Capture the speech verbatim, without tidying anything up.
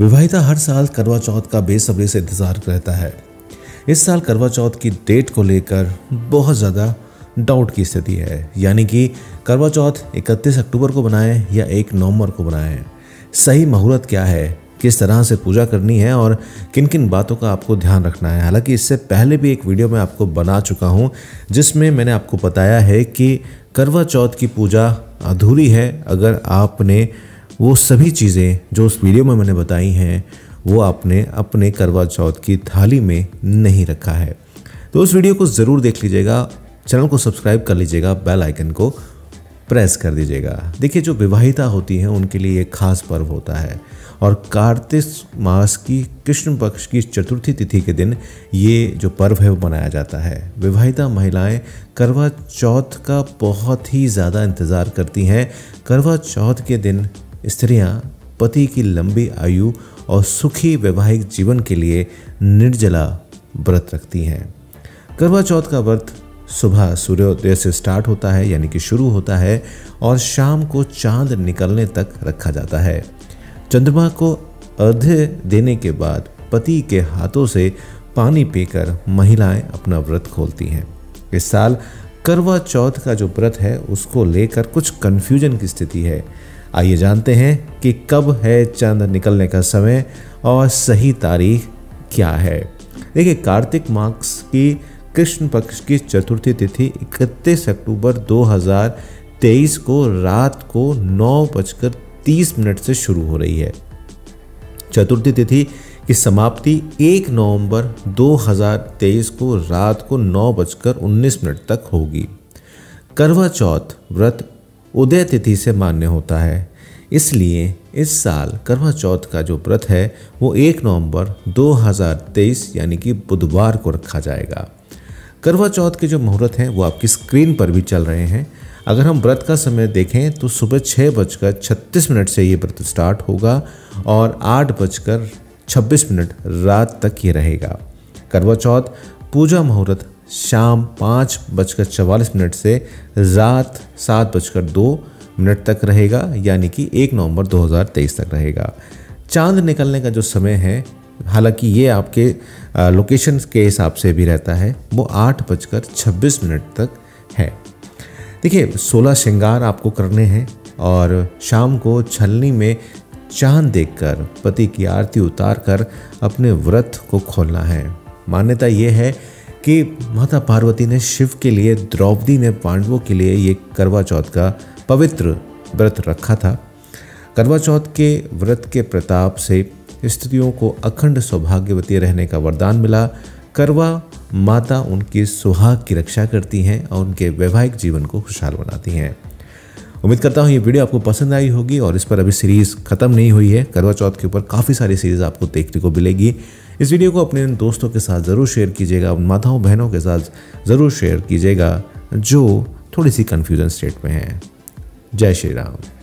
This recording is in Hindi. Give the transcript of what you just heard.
विवाहिता हर साल करवा चौथ का बेसब्री से इंतज़ार रहता है। इस साल करवा चौथ की डेट को लेकर बहुत ज़्यादा डाउट की स्थिति है, यानी कि करवा चौथ इकतीस अक्टूबर को बनाएं या एक नवंबर को बनाएं। सही मुहूर्त क्या है, किस तरह से पूजा करनी है और किन किन बातों का आपको ध्यान रखना है। हालांकि इससे पहले भी एक वीडियो मैं आपको बना चुका हूं, जिसमें मैंने आपको बताया है कि करवा चौथ की पूजा अधूरी है अगर आपने वो सभी चीज़ें जो उस वीडियो में मैंने बताई हैं वो आपने अपने करवा चौथ की थाली में नहीं रखा है। तो उस वीडियो को ज़रूर देख लीजिएगा, चैनल को सब्सक्राइब कर लीजिएगा, बेल आइकन को प्रेस कर दीजिएगा। देखिए, जो विवाहिता होती हैं उनके लिए एक खास पर्व होता है और कार्तिक मास की कृष्ण पक्ष की चतुर्थी तिथि के दिन ये जो पर्व है वो मनाया जाता है। विवाहिता महिलाएं करवा चौथ का बहुत ही ज़्यादा इंतज़ार करती हैं। करवा चौथ के दिन स्त्रियां पति की लंबी आयु और सुखी वैवाहिक जीवन के लिए निर्जला व्रत रखती हैं। करवा चौथ का व्रत सुबह सूर्योदय से स्टार्ट होता है, यानी कि शुरू होता है और शाम को चांद निकलने तक रखा जाता है। चंद्रमा को अर्घ्य देने के बाद पति के हाथों से पानी पीकर महिलाएं अपना व्रत खोलती हैं। इस साल करवा चौथ का जो व्रत है उसको लेकर कुछ कन्फ्यूजन की स्थिति है। आइए जानते हैं कि कब है चांद निकलने का समय और सही तारीख क्या है। देखिए, कार्तिक मास की कृष्ण पक्ष की चतुर्थी तिथि इकतीस अक्टूबर दो हज़ार तेईस को रात को नौ बजकर तीस मिनट से शुरू हो रही है। चतुर्थी तिथि की समाप्ति एक नवंबर दो हज़ार तेईस को रात को नौ बजकर उन्नीस मिनट तक होगी। करवा चौथ व्रत उदय तिथि से मान्य होता है, इसलिए इस साल करवा चौथ का जो व्रत है वो एक नवंबर दो हज़ार तेईस यानी कि बुधवार को रखा जाएगा। करवा चौथ के जो मुहूर्त हैं वो आपकी स्क्रीन पर भी चल रहे हैं। अगर हम व्रत का समय देखें तो सुबह छः बजकर छत्तीस मिनट से ये व्रत स्टार्ट होगा और आठ बजकर छब्बीस मिनट रात तक ये रहेगा। करवा चौथ पूजा मुहूर्त शाम पाँच बजकर चवालीस मिनट से रात सात बजकर दो मिनट तक रहेगा, यानी कि एक नवंबर दो हज़ार तेईस तक रहेगा। चांद निकलने का जो समय है, हालांकि ये आपके लोकेशन के हिसाब से भी रहता है, वो आठ बजकर छब्बीस मिनट तक है। देखिए, सोलह श्रृंगार आपको करने हैं और शाम को छलनी में चांद देखकर पति की आरती उतारकर अपने व्रत को खोलना है। मान्यता ये है कि माता पार्वती ने शिव के लिए, द्रौपदी ने पांडवों के लिए ये करवा चौथ का पवित्र व्रत रखा था। करवा चौथ के व्रत के प्रताप से स्त्रियों को अखंड सौभाग्यवती रहने का वरदान मिला। करवा माता उनके सुहाग की रक्षा करती हैं और उनके वैवाहिक जीवन को खुशहाल बनाती हैं। उम्मीद करता हूँ ये वीडियो आपको पसंद आई होगी और इस पर अभी सीरीज़ ख़त्म नहीं हुई है। करवा चौथ के ऊपर काफ़ी सारी सीरीज़ आपको देखने को मिलेगी। इस वीडियो को अपने दोस्तों के साथ ज़रूर शेयर कीजिएगा, उन माताओं बहनों के साथ ज़रूर शेयर कीजिएगा जो थोड़ी सी कन्फ्यूज़न स्टेट में हैं। जय श्री राम।